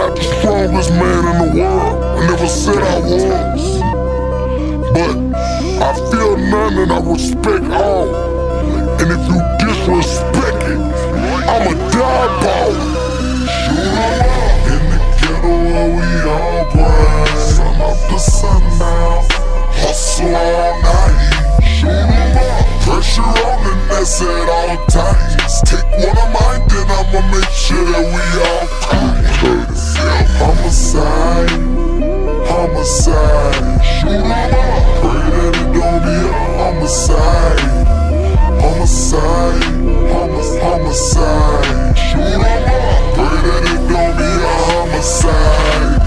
not the strongest man in the world. I never said I was, but I feel none and I respect all. And if you disrespect it, I'ma die by it. In the ghetto where we all grind, sun up to sundown, hustle all night. Pressure on the nest at all times. Take one of mine, then I'ma make sure that we all tight. Homicide, homicide. Pray that it don't be a homicide. Homicide, homicide. Pray that it don't be a homicide.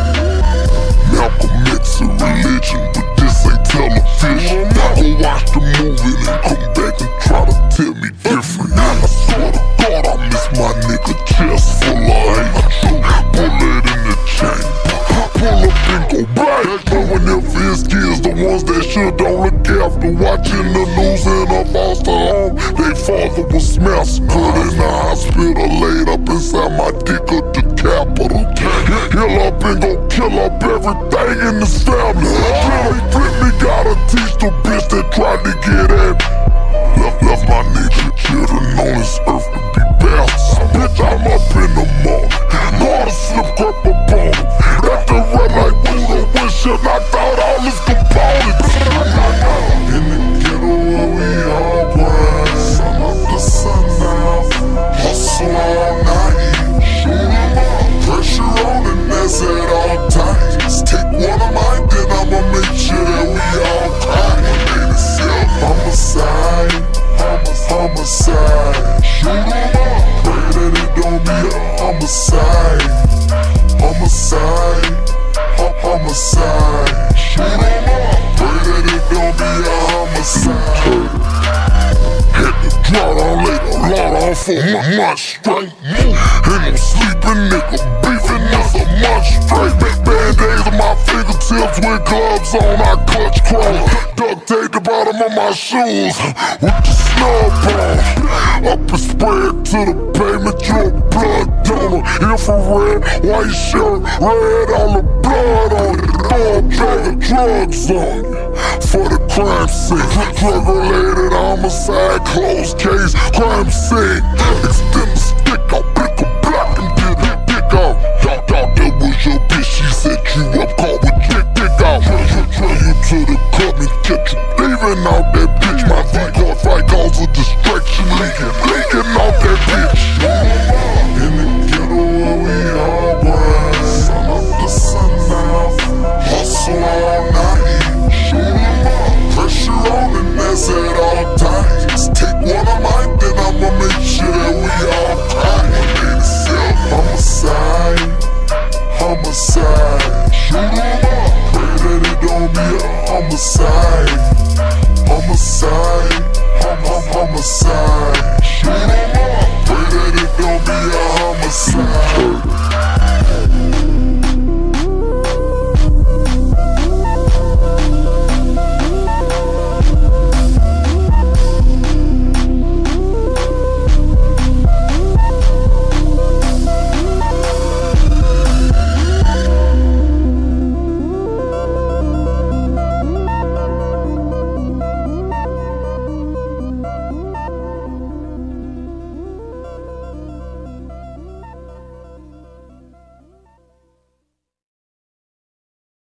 Malcolm X and religion, but this ain't television. Now go watch the movie and come back and try to tell me different. I swear to God I miss my nigga, chest full of hate. Bullet in the chain, pull up and go back. But whenever his kids, the ones that should don't look after, watching the news in a foster home, their father was massacred in the hospital, laid up inside my dick of the capital. Heal up and go kill up everything in his family. Really gotta teach the bitch that tried to get at me. Left my nigga children on this earth to be bastards. Bitch, I'm up in the morning, hard to slip grip a bone. At the red light, through the windshield, knocked out all his components. In the ghetto where we all grind, sun up to sundown, hustle all night. Pressure on the nest at all times. Take one of mine, then I'ma make sure that we all tight. Homicide, homicide. Pray that it don't be a homicide. Homicide, homicide. Pray that it don't be a homicide. Had to draw down late, a lot on for my month straight. Ain't no sleeping, nigga, beefing us a month straight. Bad days on my fingertips with gloves on, I clutch crawler. Duct tape the bottom of my shoes with the snub on. Up and spread to the pavement, you a blood donor. Infrared, white shirt, red, all the blood on it. Thug dragging drugs on it for the crime scene. Drug-related homicide, closed case, crime scene. Extend the stick, I'll pick a block and get it dick out. Thought that was your bitch, she set you up, caught with your dick out. Trail you to the club and catch you leaving out that bitch. My decoy fight calls a distraction, leaking out that bitch. In the ghetto where we all grind, sun up to sundown, hustle all night. Pressure on the nest at all times. Take one of mine, then I'ma make sure that we all tight. Homicide, homicide. Pray that it don't be a homicide. Homicide, homicide. Pray that it don't be a homicide.